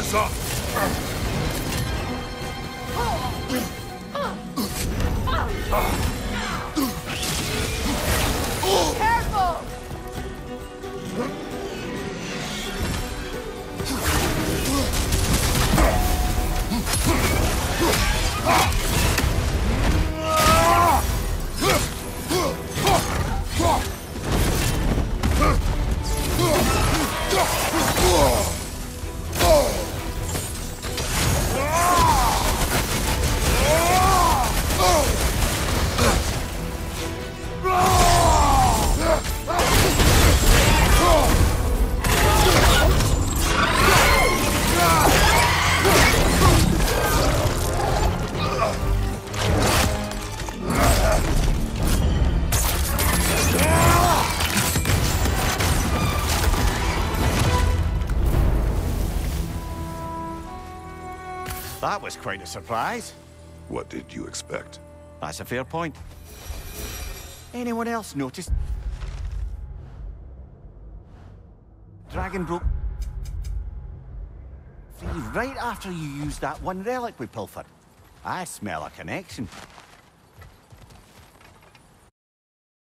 us up. Careful! That was quite a surprise. What did you expect? That's a fair point. Anyone else notice? Dragon broke free right after you used that one relic we pilfered. I smell a connection.